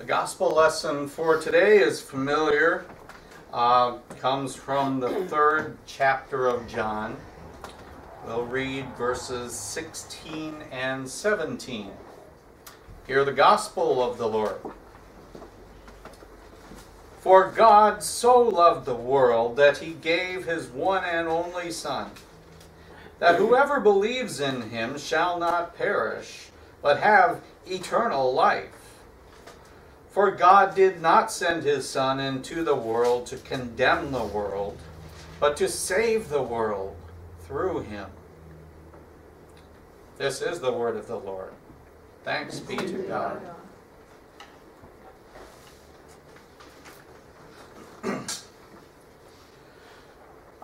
The gospel lesson for today is familiar. Comes from the 3rd chapter of John. We'll read verses 16 and 17. Hear the gospel of the Lord. For God so loved the world that he gave his one and only Son, that whoever believes in him shall not perish, but have eternal life. For God did not send his Son into the world to condemn the world, but to save the world through him. This is the word of the Lord. Thanks be to God.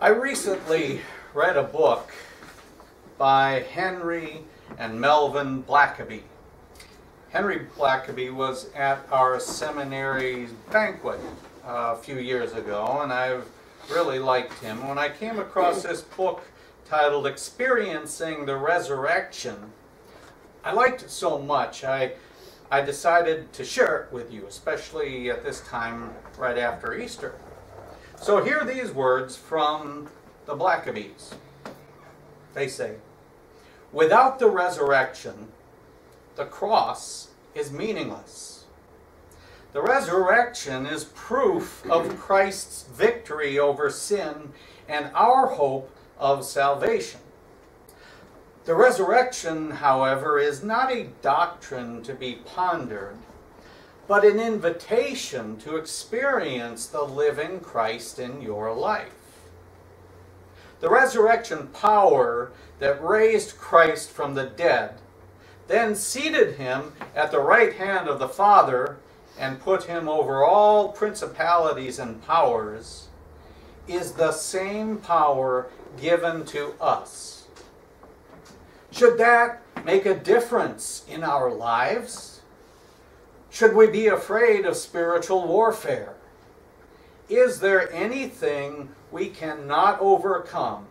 I recently read a book by Henry and Melvin Blackaby. Henry Blackaby was at our seminary banquet a few years ago, and I've really liked him. When I came across this book titled Experiencing the Resurrection, I liked it so much I decided to share it with you, especially at this time right after Easter. So hear these words from the Blackabys. They say, "Without the resurrection, the cross is meaningless. The resurrection is proof of Christ's victory over sin and our hope of salvation. The resurrection, however, is not a doctrine to be pondered, but an invitation to experience the living Christ in your life. The resurrection power that raised Christ from the dead then seated him at the right hand of the Father and put him over all principalities and powers, is the same power given to us. Should that make a difference in our lives? Should we be afraid of spiritual warfare? Is there anything we cannot overcome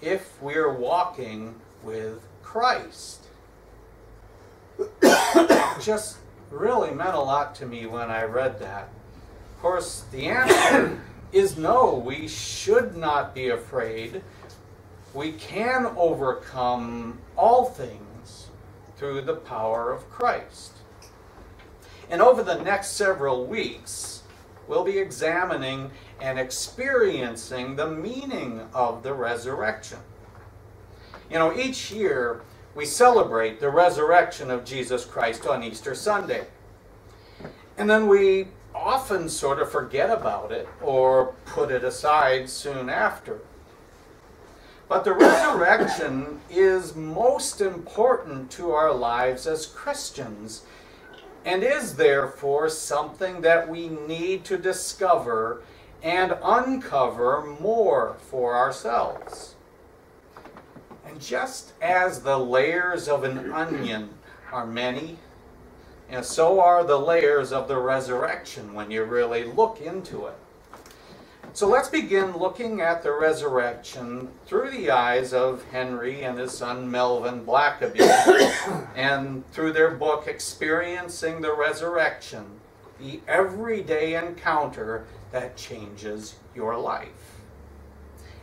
if we're walking with Christ?" Just really meant a lot to me when I read that. Of course, the answer is no, we should not be afraid. We can overcome all things through the power of Christ. And over the next several weeks, we'll be examining and experiencing the meaning of the resurrection. You know, each year, we celebrate the resurrection of Jesus Christ on Easter Sunday. And then we often sort of forget about it or put it aside soon after. But the resurrection is most important to our lives as Christians and is therefore something that we need to discover and uncover more for ourselves. And just as the layers of an onion are many, and so are the layers of the resurrection when you really look into it. So let's begin looking at the resurrection through the eyes of Henry and his son Melvin Blackaby, and through their book Experiencing the Resurrection: The Everyday Encounter That Changes Your Life.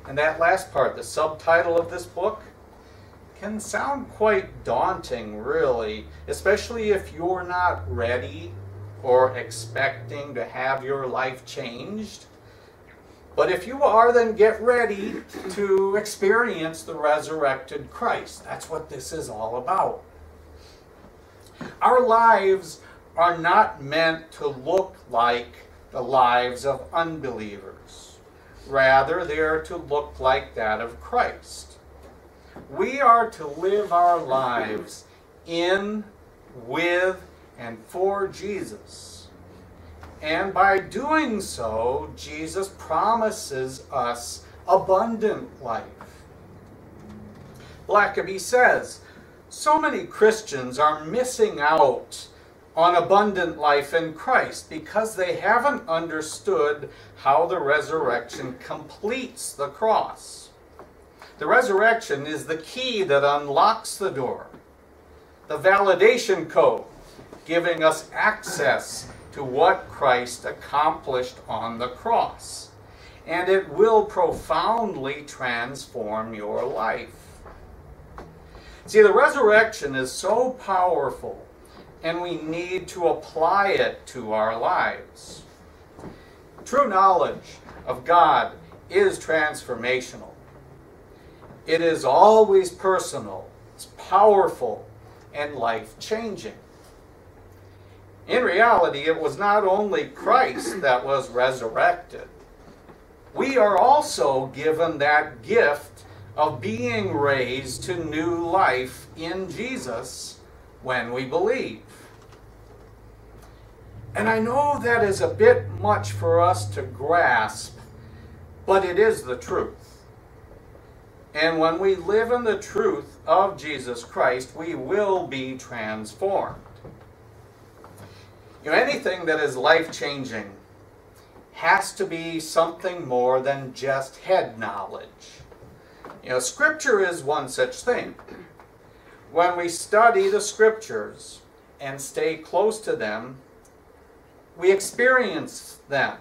And that last part, the subtitle of this book, can sound quite daunting, really, especially if you're not ready or expecting to have your life changed. But if you are, then get ready to experience the resurrected Christ. That's what this is all about. Our lives are not meant to look like the lives of unbelievers. Rather, they are to look like that of Christ. We are to live our lives in, with, and for Jesus. And by doing so, Jesus promises us abundant life. Blackaby says, "So many Christians are missing out on abundant life in Christ because they haven't understood how the resurrection completes the cross. The resurrection is the key that unlocks the door, the validation code, giving us access to what Christ accomplished on the cross, and it will profoundly transform your life. See, the resurrection is so powerful, and we need to apply it to our lives. True knowledge of God is transformational. It is always personal, it's powerful, and life-changing. In reality, it was not only Christ that was resurrected. We are also given that gift of being raised to new life in Jesus when we believe. And I know that is a bit much for us to grasp, but it is the truth. And when we live in the truth of Jesus Christ, we will be transformed. You know, anything that is life-changing has to be something more than just head knowledge. You know, Scripture is one such thing. When we study the Scriptures and stay close to them, we experience them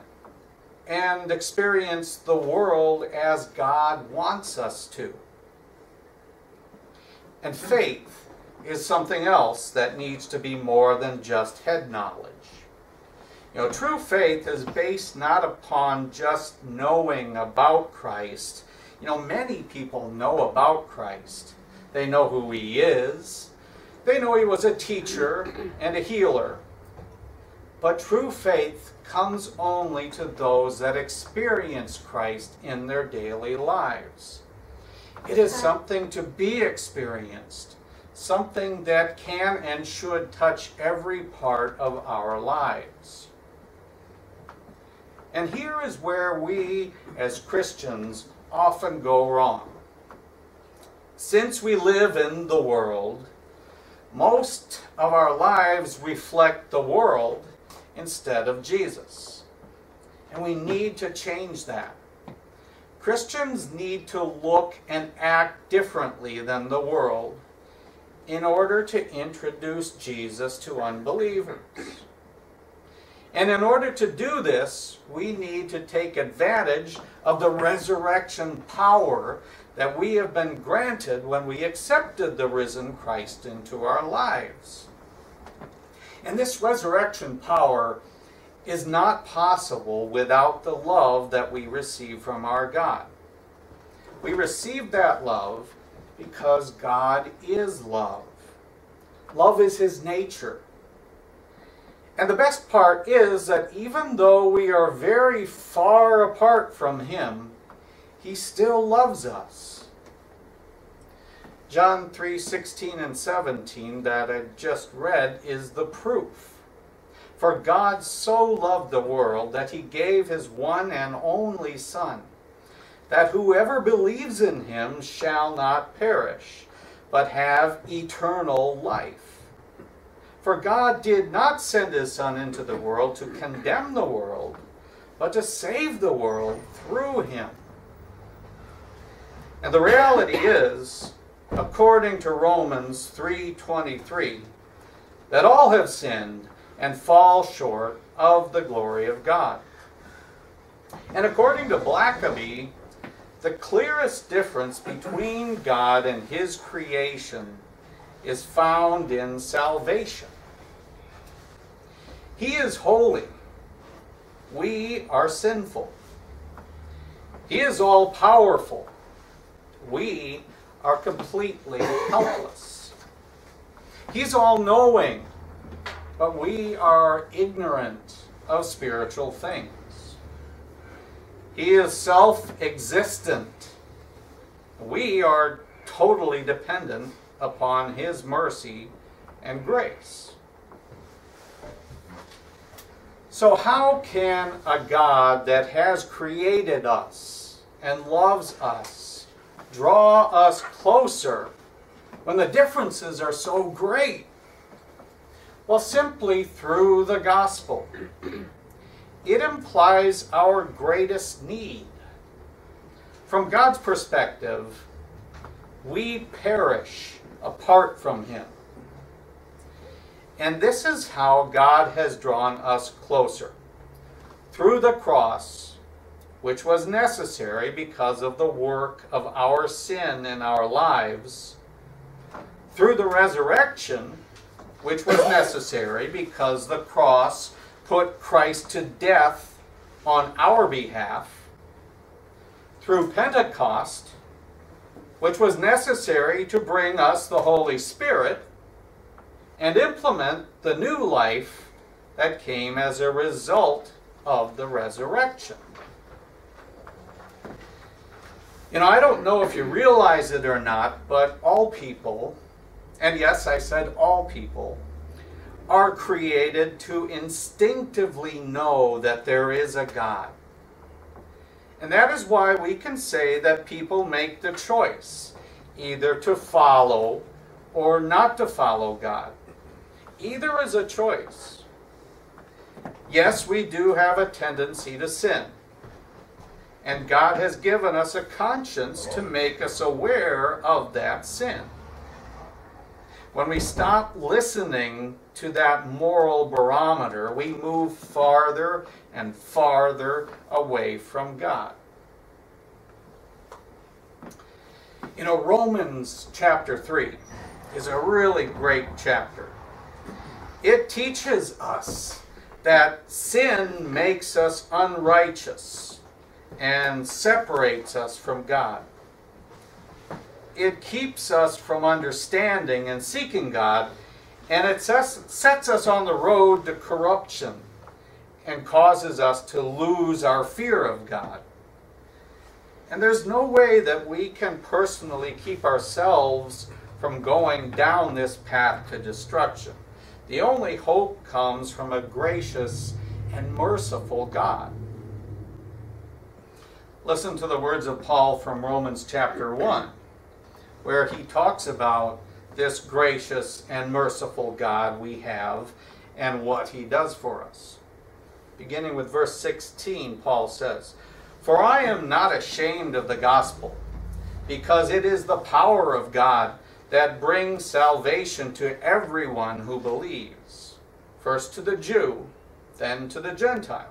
and experience the world as God wants us to. And faith is something else that needs to be more than just head knowledge. You know, true faith is based not upon just knowing about Christ. You know, many people know about Christ. They know who He is. They know He was a teacher and a healer. But true faith comes only to those that experience Christ in their daily lives. It is something to be experienced, something that can and should touch every part of our lives. And here is where we, as Christians, often go wrong. Since we live in the world, most of our lives reflect the world instead of Jesus. And we need to change that. Christians need to look and act differently than the world in order to introduce Jesus to unbelievers. And in order to do this, we need to take advantage of the resurrection power that we have been granted when we accepted the risen Christ into our lives. And this resurrection power is not possible without the love that we receive from our God. We receive that love because God is love. Love is His nature. And the best part is that even though we are very far apart from Him, He still loves us. John 3:16 and 17 that I just read is the proof. For God so loved the world that He gave His one and only Son, that whoever believes in Him shall not perish, but have eternal life. For God did not send His Son into the world to condemn the world, but to save the world through Him. And the reality is, according to Romans 3:23, that all have sinned and fall short of the glory of God. And according to Blackaby, the clearest difference between God and His creation is found in salvation. He is holy. We are sinful. He is all-powerful. We are completely helpless. He's all-knowing, but we are ignorant of spiritual things. He is self-existent. We are totally dependent upon His mercy and grace. So how can a God that has created us and loves us draw us closer when the differences are so great? Well, simply through the gospel. It implies our greatest need. From God's perspective, we perish apart from Him. And this is how God has drawn us closer, through the cross, which was necessary because of the work of our sin in our lives, through the resurrection, which was necessary because the cross put Christ to death on our behalf, through Pentecost, which was necessary to bring us the Holy Spirit and implement the new life that came as a result of the resurrection. You know, I don't know if you realize it or not, but all people, and yes, I said all people, are created to instinctively know that there is a God. And that is why we can say that people make the choice either to follow or not to follow God. Either is a choice. Yes, we do have a tendency to sin. And God has given us a conscience to make us aware of that sin. When we stop listening to that moral barometer, we move farther and farther away from God. You know, Romans chapter 3 is a really great chapter. It teaches us that sin makes us unrighteous and separates us from God. It keeps us from understanding and seeking God, and it sets us on the road to corruption and causes us to lose our fear of God. And there's no way that we can personally keep ourselves from going down this path to destruction. The only hope comes from a gracious and merciful God. Listen to the words of Paul from Romans chapter 1, where he talks about this gracious and merciful God we have and what he does for us. Beginning with verse 16, Paul says, "For I am not ashamed of the gospel, because it is the power of God that brings salvation to everyone who believes, first to the Jew, then to the Gentile.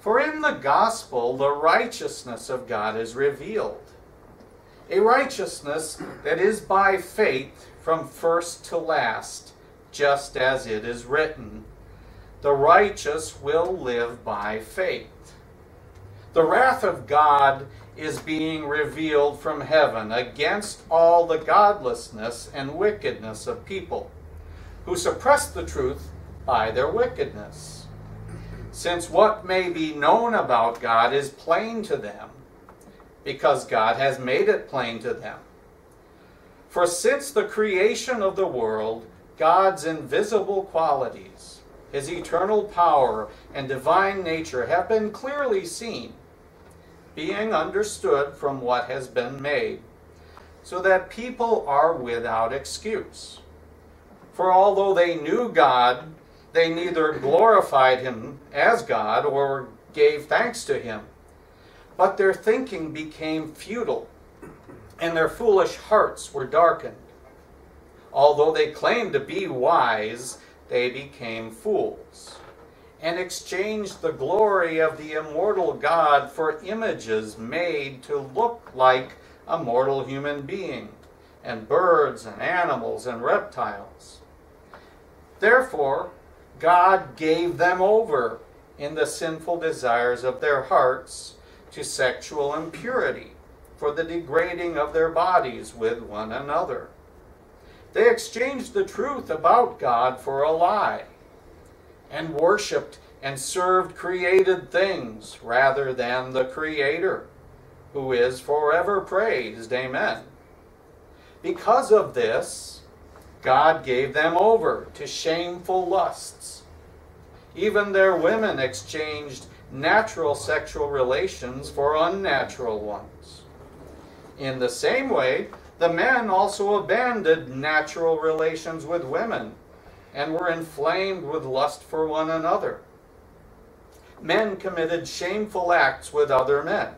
For in the gospel the righteousness of God is revealed, a righteousness that is by faith from first to last, just as it is written, 'The righteous will live by faith.' The wrath of God is being revealed from heaven against all the godlessness and wickedness of people who suppress the truth by their wickedness. Since what may be known about God is plain to them, because God has made it plain to them. For since the creation of the world, God's invisible qualities, his eternal power and divine nature have been clearly seen, being understood from what has been made, so that people are without excuse. For although they knew God, they neither glorified him as God or gave thanks to him, but their thinking became futile, and their foolish hearts were darkened. Although they claimed to be wise, they became fools, and exchanged the glory of the immortal God for images made to look like a mortal human being, and birds and animals and reptiles. Therefore, God gave them over in the sinful desires of their hearts to sexual impurity, for the degrading of their bodies with one another. They exchanged the truth about God for a lie, and worshipped and served created things rather than the Creator, who is forever praised. Amen. Because of this, God gave them over to shameful lusts. Even their women exchanged natural sexual relations for unnatural ones. In the same way, the men also abandoned natural relations with women and were inflamed with lust for one another. Men committed shameful acts with other men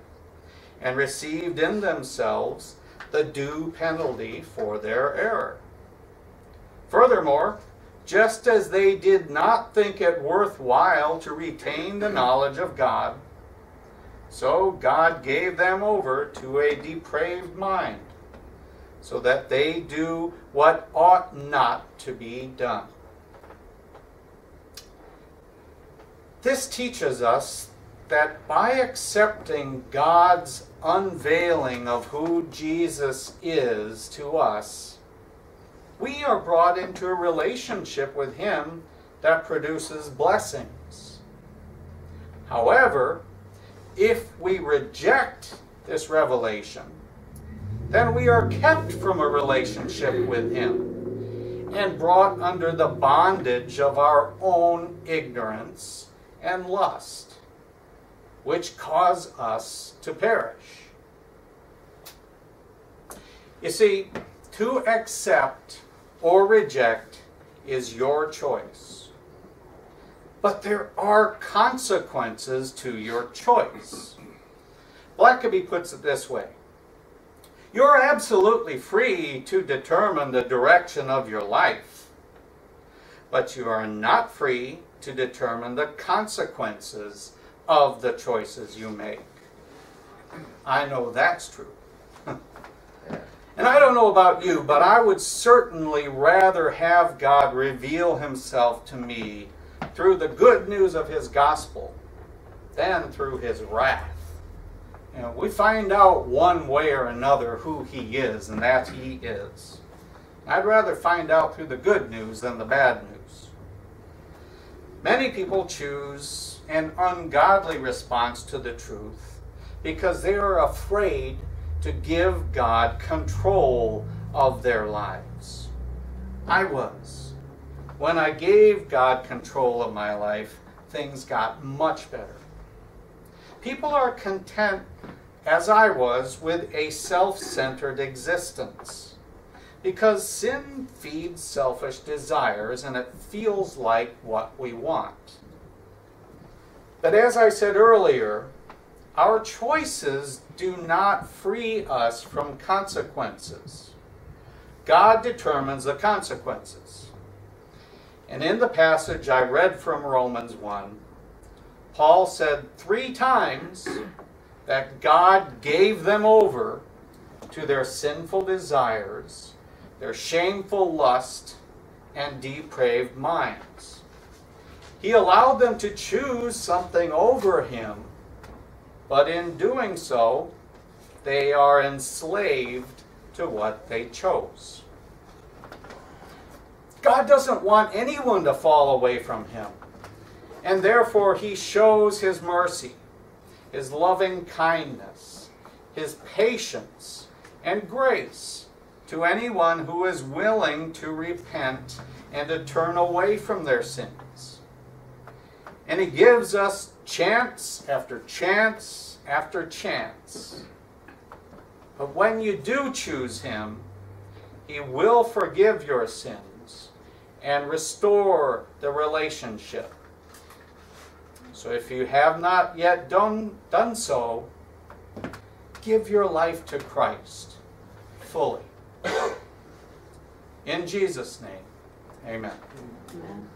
and received in themselves the due penalty for their error. Furthermore, just as they did not think it worthwhile to retain the knowledge of God, so God gave them over to a depraved mind, so that they do what ought not to be done. This teaches us that by accepting God's unveiling of who Jesus is to us, we are brought into a relationship with Him that produces blessings. However, if we reject this revelation, then we are kept from a relationship with Him and brought under the bondage of our own ignorance and lust, which cause us to perish. You see, to accept or reject is your choice, but there are consequences to your choice. Blackaby puts it this way: you're absolutely free to determine the direction of your life, but you are not free to determine the consequences of the choices you make. I know that's true. And I don't know about you, but I would certainly rather have God reveal Himself to me through the good news of His gospel than through His wrath. You know, we find out one way or another who He is, and that He is. I'd rather find out through the good news than the bad news. Many people choose an ungodly response to the truth because they are afraid to give God control of their lives. I was. When I gave God control of my life, things got much better. People are content, as I was, with a self-centered existence, because sin feeds selfish desires and it feels like what we want. But as I said earlier, our choices do not free us from consequences. God determines the consequences. And in the passage I read from Romans 1, Paul said 3 times that God gave them over to their sinful desires, their shameful lust, and depraved minds. He allowed them to choose something over Him, but in doing so, they are enslaved to what they chose. God doesn't want anyone to fall away from Him, and therefore He shows His mercy, His loving kindness, His patience, and grace to anyone who is willing to repent and to turn away from their sins. And He gives us chance after chance after chance. But when you do choose Him, He will forgive your sins and restore the relationship. So if you have not yet done so, give your life to Christ fully. In Jesus' name, amen. Amen.